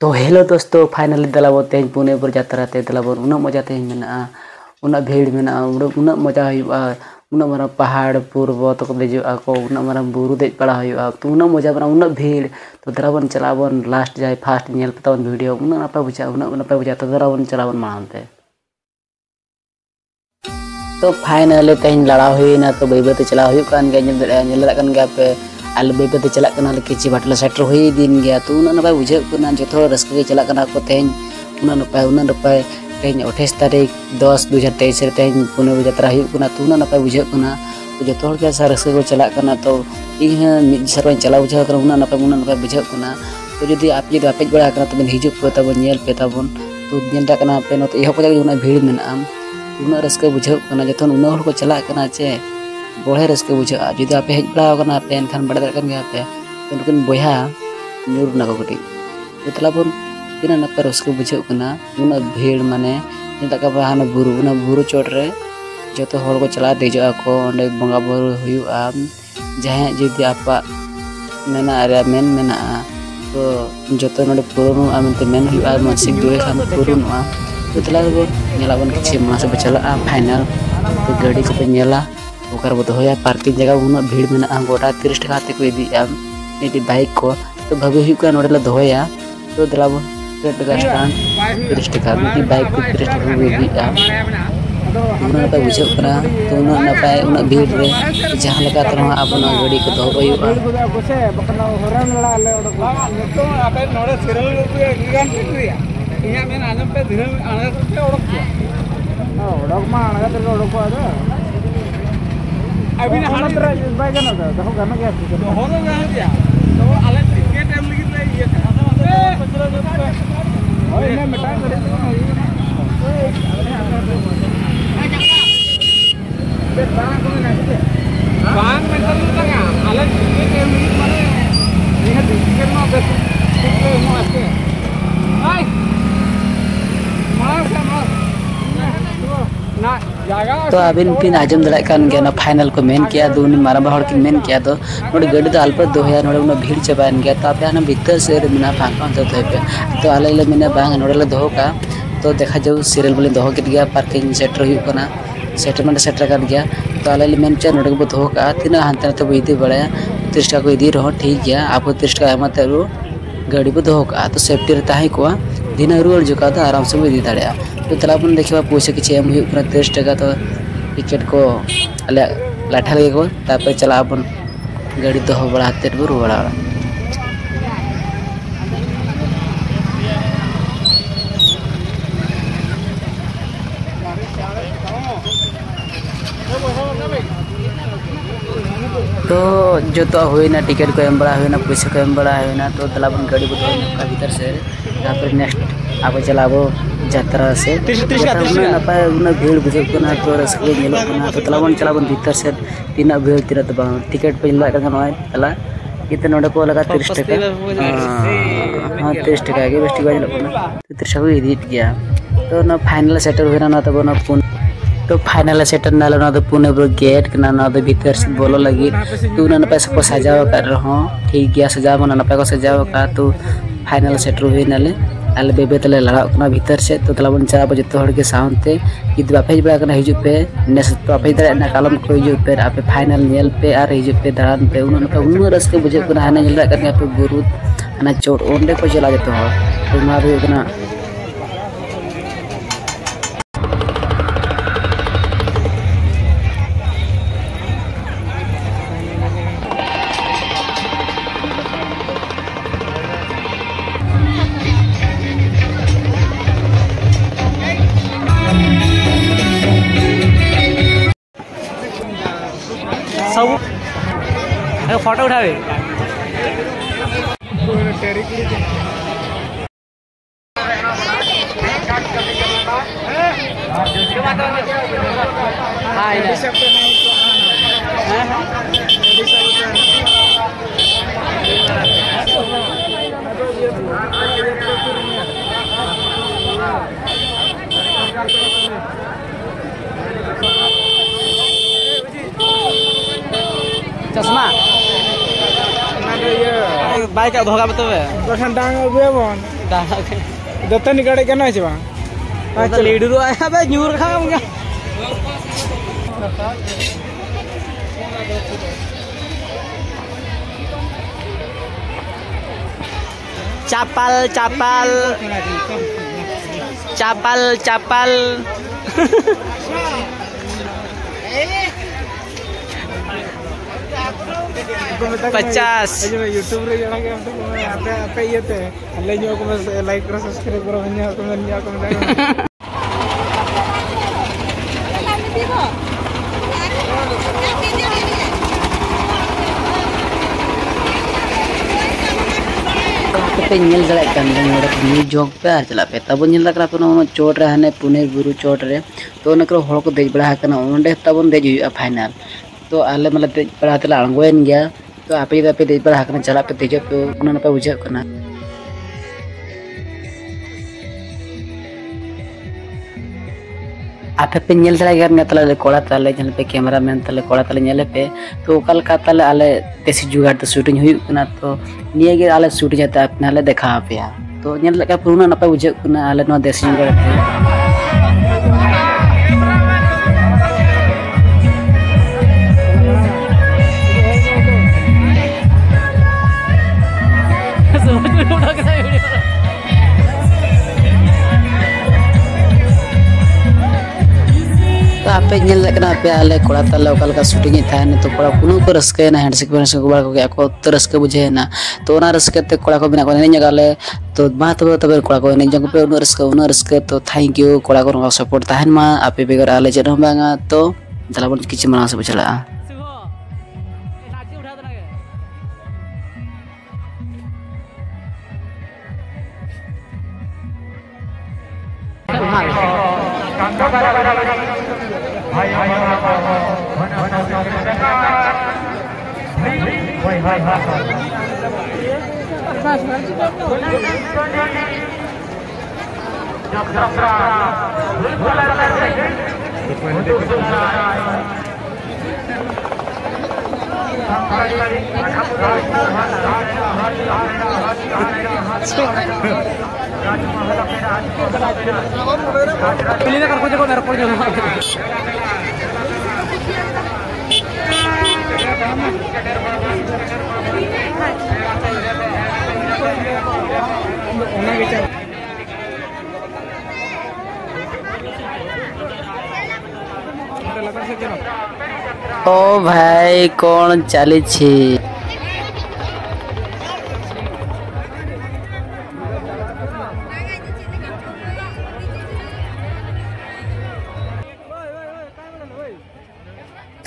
तो हेलो दोस्तों, फाइनली दलाबो तेज पुणे पर जाते रहते दलाबो उन्ना मजा तेज मेना उन्ना भीड़ मेना उन्ना मजा हुआ उन्ना मारा पहाड़ पर्वत को देजो आको उन्ना मारा बुरु देज पड़ा हुआ तो उन्ना मजा बना उन्ना भीड़ तो दलाबो चलाबो लास्ट जाय फास्ट नेल पतावन वीडियो उन्ना नापा बुझा तो दलाबो चलाबो मानते। तो फाइनली तेज लड़ा हुईना तो बैबते चला हुई कान गया नेल कान गया पे आलू बेबते चला किची बाटला सेटर हुई दिन गया तो उन्ना नपाय बुझे जो रस्के चला तेज उन्ना नपाय तेज 28 तारीख 10/2023 रे तेज पुणे यात्रा तो उन्ना नपाय बुझे तो जो के रस्के को चला तो इन मिद सरवा चला बुझे उन्ना नपाय बुझे तो जुदी आप जो आपेज बड़ा तब हजू पे तब पे तब तो पे ना एह पे भीड़ मेना उन्ना रस्के बुझे जो उन्ना को चला चे बढ़े रसके बुझे जुदी आप हज बड़ा पे एन बड़ा दापे तो उनकिन बया ना को कटी तो तलाबन तीना नपा रसके बुझे उन्ना भीड़ माने हाँ बुरु चोटे जो को चला देजोगा को बंगा बुरु जहाँ जुदी आप मेन मेना तो जो पुराना मेन मानसिक दुख पुराना तो तलाबन कि मास चला फाइनल तो गाड़ी को ओकर बदया पार्किंग जगह उन्ना भीड़ मेना गोटा 30 टाका को इदी बाइक को तो भाभी हुआ ना दया तो दलाबो 30 टाका बाइक को 30 टाका को इदी बुझे तो उन्ना नपाय उन्ना भीड़ रे जहाँ लगा अपना गाड़ी को दो पे अभी ना हालत रहा इस बाइक ना तो हम करना क्या है तो होना क्या है तो अलग के टाइम लगी ले ये और इन्हें मिटा कर देते हैं ये बांग में ना बांग में तो लगा अलग के टाइम लगी माने ये दिक्कत ना बस इसलिए हम आते हैं हाय मार मार ना तो अबिन पिन आजम दलाय कान गया ना फाइनल को मेन किया दो माराबा हड़ किन मेन किया तो नोड गड तो अल्प दो है नोड भीड़ चबायन गया तो आपे ना भीतर से बिना फांका तो आले ले बिना बांग नोड ले दो का तो देखा जाऊ सीरियल बोले दो किट गया पार्किंग सेटर हुई कोना सेटलमेंट सेटर कर गया तो आले ले मेन च नोड को दो का तीना हंते तो इदी बड़े 30 टाका को इदी रहो ठीक गया आपको 30 टाका मत रो गाड़ी को दो का तो सेफ्टी रहता है को दिन रुआर जुका तो आराम से इदी दाड़या तो तलाबन देखा पैसा किसी एम 30 टाका तो टिकट को अल लाठा लगे को तापर चला बन गाड़ी दो बड़ा बो रुआड़ा तो जो तो होना टिकट को एम बड़ा होना पैसा को एम बड़ा होना तो तलाबन गाड़ी को भीतर से तापर नेक्स्ट आप चलाबो यात्रा से नपाय उन्ना भीड़ बुझे तो रसके तो तलाबन चलाबन भीतर से तीना भीड़ तीना तो टिकट पे लगा तला इतना नोडे को लगा 30 टाका हाँ 30 टाका के बेस्ट बाज तो 30 टाका इदी गया तो ना फाइनल सेटर होना ना तब ना फोन तो फाइनल सेटर ना ना तो पुणे पर गेट ना ना तो भीतर से बोलो लगी तो ना नपाय सबको सजाओ कर रहो ठीक गया सजाओ ना नपाय को सजाओ का तो फाइनल सेटर होना ले आल बेबे तले लड़ा भीतर से तो तलाबन चलाब जो के साथ जुदी आप हज बड़ा हजूपे नेस तो आप हज कलम को हजूपे आप फाइनल नेल पे और हजूपे दाड़ान पे उन्ना रसके बुझे हाने पे बुरु हाना चोट ओंडे को चला जो तो ना फोटो उठावे चश्मा बाइक धोखा बताओ कठन डांग उबे बन डांग दत्त निकाडे केना छै बा अच्छा लीडर आया बे न्यूर खाम गा capal capal capal capal पचास यूट्यूब रे जणा के आपे आपे येते हल्ले जो को लाइक करो सब्सक्राइब करो हन्या को हन्या को पे नेल जड़ा कन न्यू जोक पे आर चला पे तब नेल लकरा पे न चोट रहने पुणे गुरु चोट रे तो नकरो हळ को देज बड़ा कना ओंडे तबन देज हुआ फाइनल तो आले मतलब तेज पढ़ाते आंगोन गया तो आप तेज पढ़ा चला पे तेज पे उन्होंने बुझे आपेपे तला कोड़ा ताले पे कैमरा मैन ताले कोड़ा ताले पे तो कलका ताले आले तेसी जुगाड़ तो शूटिंग हुई तो निये आले शूटिंग जाता अपने आले देखा पे तो पुराना नपाय बुझे आले ना देसी जुगाड़ पे नेल लगना पे आले कोड़ा ताले ओकलका शूटिंग था ने तो कोड़ा कुनु को रसके ना हैंडशेक बने से कोड़ा को गया को तो रसके बुझे ना तो ना रसके ते कोड़ा को बिना को नहीं जगाले तो बात तब कोड़ा को नहीं जग पे उन रसके तो थैंक यू कोड़ा को ना सपोर्ट ताहन मा आपे बेगर आले जन बांगा तो दलाबन किछ मना से बुझला ओ भाई कौन चली छी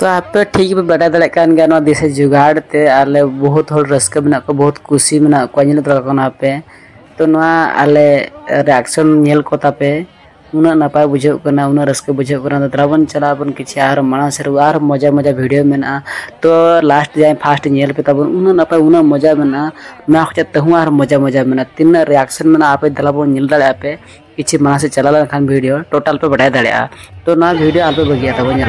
तो आप ठीक बता दाड़ा दिशा जुगाड़ते आले बहुत हर रसके बना को बहुत खुशी बना को पे तो आले रिएक्शन नेल को तापे उना नपाय बुझे कना उना रसके बुझे कना द्रावन चला बन किछ आर मणा से आर मजा मजा वीडियो मेना तो लास्ट जाय फास्ट नेल पे तब उना नपाय उना मजा मेना ना खचत हूं आर मजा मजा मेना तीन रिएक्शन मेना आपे दलाबो नेल दाड़ा पे किसी माह से चला खान वीडियो टोटल पे बढ़ाया दाड़ा तो ना वीडियो आप पे बगिया था बन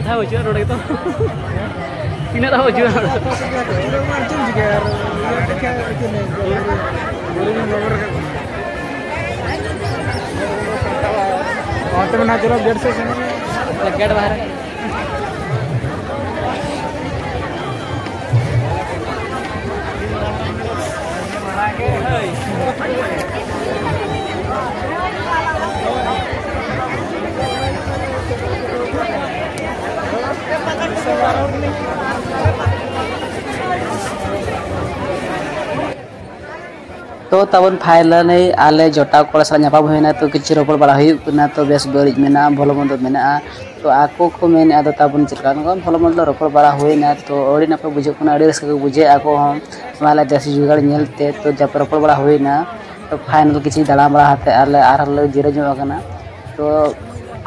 nggak tahu juga roda itu. Tidak tahu juga. Mancing juga. तो तबन फाइल नहीं आले जोटा कोड़ा सारा नापा होना तो किसी रोपड़ बड़ा होना तो बेस बड़ी मेना भलो मंद मेना तो आको को मेन आदो तबन चिलका भलो मंद रोपड़ बड़ा होना तो अड़ी नापा बुझे कोना अड़ी रसका बुझे आको हम वाला देसी जुगाड़ नेलते तो जब रोपड़ बड़ा होना तो फाइनल किसी दाड़ा बड़ा हाते आले आर ले जिरो जो करना तो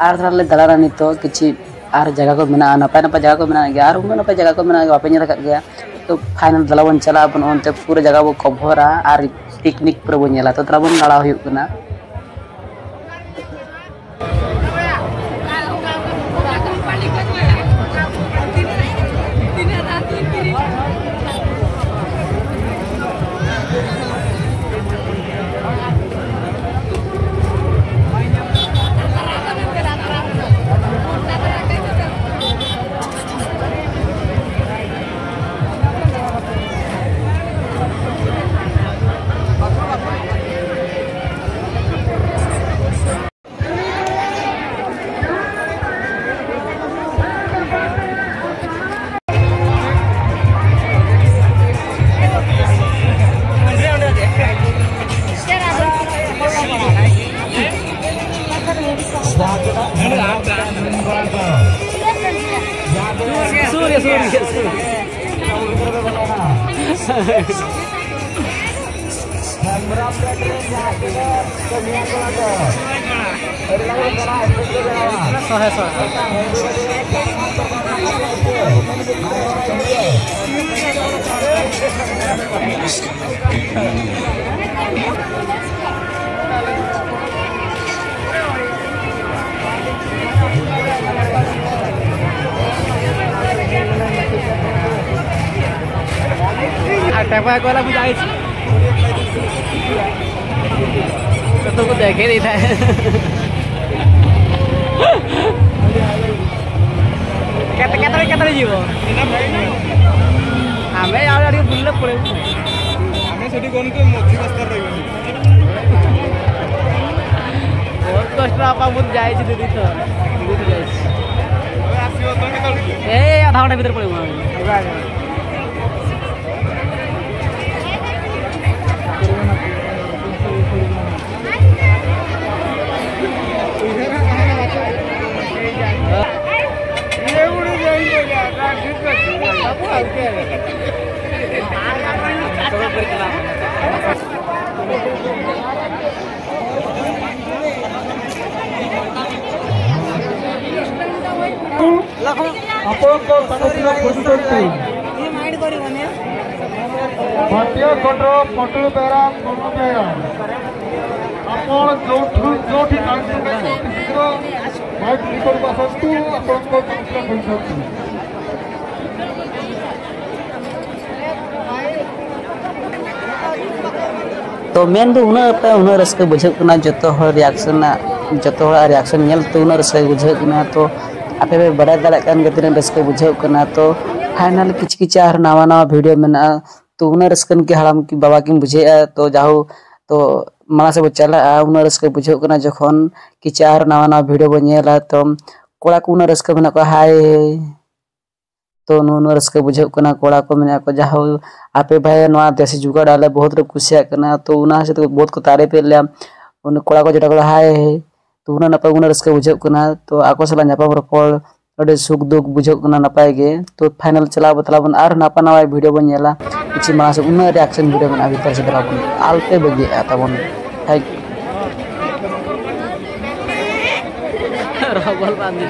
आर दाड़ा ले दाड़ा रानी तो किसी आर जगह को मेना नापा नापा जगह को मेना गया आर उन नापा जगह को मेना बापे ने रखा गया तो फाइनल दाड़ा बन चला अपन ओनते पूरा जगह वो कभरा आर piknik perbunya lah, tuh terabun kalau yuk kena. Apa aku lagi jahit? Tentu aku dah kiri dah. Kata juga. Ambil awal dari bulan pulak. Ambil sedih kau tu mesti kasar lagi. Kau seberapa pun jahit itu tu. Eh, dah orang dah betul pulak. तो मेन तो उन्हें रस्के बुझेना जोतो हर reaction nail तो उन्हें रस्के बुझेना तो आपे पे बड़ा दाड़ा कान गतिने रस्के बुझेना तो फाइनल किच किच आर नवा नवा वीडियो में ना तो उन्हें रस्कन के हराम की बाबा की बुझे तो जाओ तो माला से बचाला उन्हें रस्के बुझेना जखन किच आर नवा नवा वीडियो बनेला तो कोड़ा को उन्हें रस्के बना को हाय तो नुनु रसके बुझे कना कोड़ा को मेना को जाहो आपे भाई नवा देसी जुगाड़ आले बहुत रे खुशिया कना तो उना से तो बहुत को तारे पे ले उन कोड़ा को जटा को हाय तो उना नपा उना रसके बुझे कना तो आको सला नपा रफल अडे सुख दुख बुझे कना नपाए गे तो फाइनल चला बतला बन आर नपा नवा वीडियो बन येला किछि मास उना रिएक्शन वीडियो बन अभी तरह से दराबन आलते बगे आता बन हाय रबल बांधी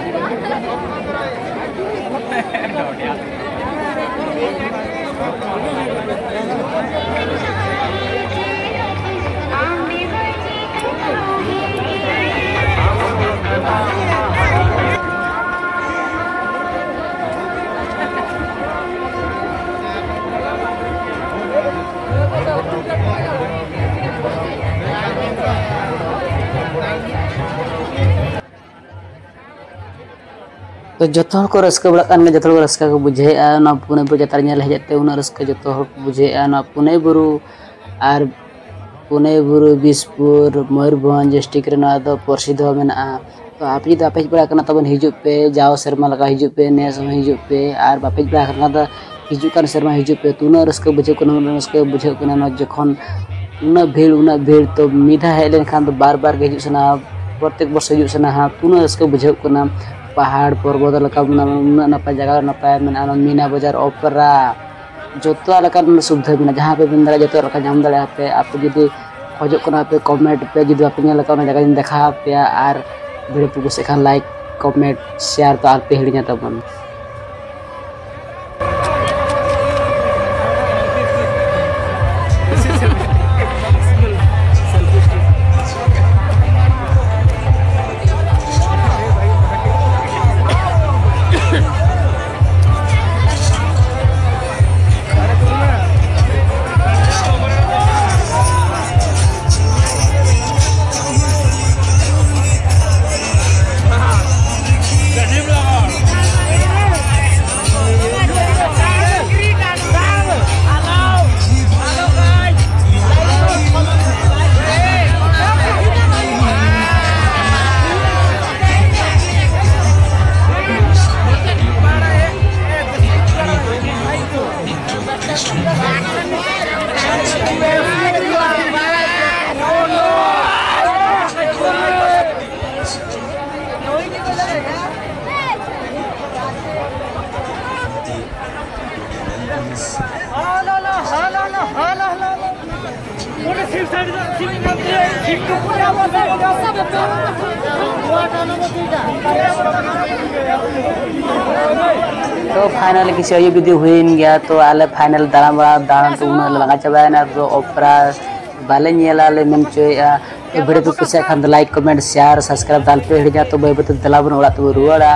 तो जो को रसका बड़ा जो रसका को बुझेगा ना पुने बजातार हेजते उन रसका जो बुझेगा ना पुने बुरु और पुने बुरु बिसपुर मयूरभंज डिस्ट्रिक्ट प्रसिद्ध मेना। तो आप जो आपेज बड़ा तब हिजुपे जाओ सेरमा लगा हिजुपे नेस हिजुपे और बापेज बड़ा हिजुकान सेरमा हिजुपे तुना रसका बुझे रसका बुझे जखन उना भीड़ तो मीठा हेलन खान तो बार बार हिजुक सना प्रत्येक वर्ष हिजुक सना तुना रसका बुझे पहाड़ पर्वत नपाय जगह नपाय मीना बाजार ओपरा जो सुविधा में जहाँ पे बन जो नाम दापे आप जी खोजों कमेंट पे जी आप जगह देखा पे और वीडियो पे कुछ लाइक कमेंट शेयर तो आपे हिड़िया तब। तो फाइनल किसी अजय वीडियो हुई नहीं गया तो आले फाइनल दाना तो उन्हें लगा चबाया ना तो ओपरा बाले नियला ले मन चोया ये वीडियो तो किसी खान लाइक कमेंट शेयर सब्सक्राइब दाल पे हिड़ जा तो भाई बता दलाबन उड़ा तो रुआड़ा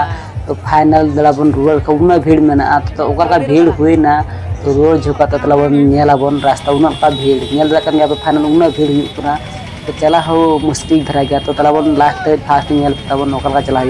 तो फाइनल दलाबन रुआड़ का उन्हें भीड़ में ना तो ओकर का भीड़ हुई ना तो रोड झुका तो दलाबन नियला बन रास्ता उन्हें का भीड़ नियल रखन यहाँ पे फाइनल उन्हें भीड़ उतना तो चला हो मुश्किल धरा गया तो तलाबन लास्ट फास्ट नियल तब नौकर का चला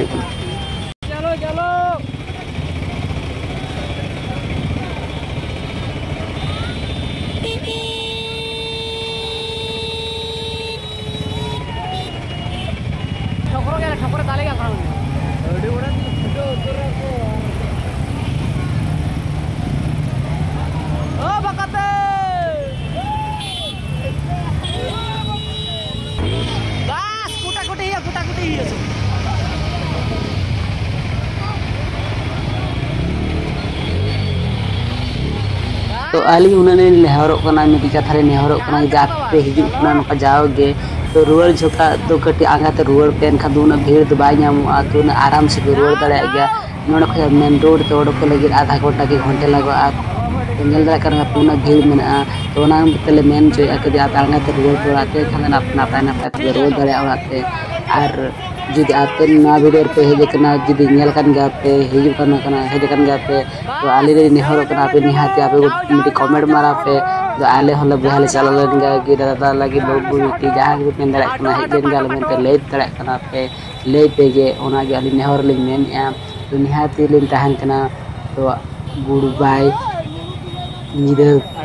तो आली उन्होंने नेहरों कथारे नेहरों पे हजना जाओगे तो रुआड़ झोका तो कटी आघाते रुआड़ पे एनखान तो उन्हें भीड़ तो बामा तो उन्हें आराम से रुआड़ दाड़ा मेन रोड तो उड़क लगे आधा घंटा के घंटे लगा तो उन्हें भीड़ मेना तो मेन चो कभी आप आगाते रुआड़ दाड़ाते नपाय नपाय रुआड़ दाड़ाते और जुदी आपे ना वीडियो पे हेजना जुदी पे हेजन गापे तो आले नेहर आपे निहाते आपे कमेंट मारा पे तो आले हल बहल चलन गे दादा लगे बाबू बेटी जहाँ मेन दाड़ा हेजन गाल मेन पे लैद दाड़ा पे लैपेगे आली नेहर लिंग मेनिया तो निहाते लिंग तहन कना तो गुड बाय निद।